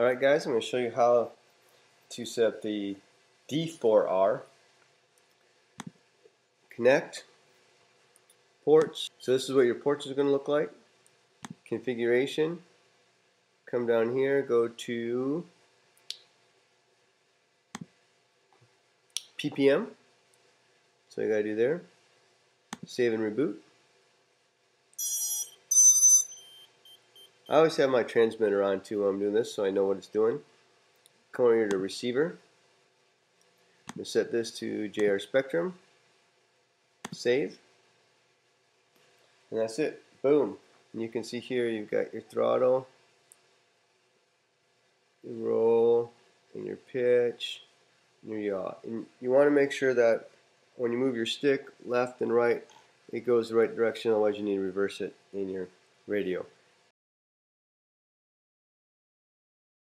Alright guys, I'm going to show you how to set up the D4R Connect ports. So this is what your ports are going to look like. Configuration, come down here, go to PPM. So you got to do there, save and reboot. I always have my transmitter on too when I'm doing this, so I know what it's doing. Come over here to receiver. I'm going to set this to JR Spectrum. Save. And that's it. Boom. And you can see here you've got your throttle, your roll, and your pitch, and your yaw. And you want to make sure that when you move your stick left and right, it goes the right direction, otherwise you need to reverse it in your radio.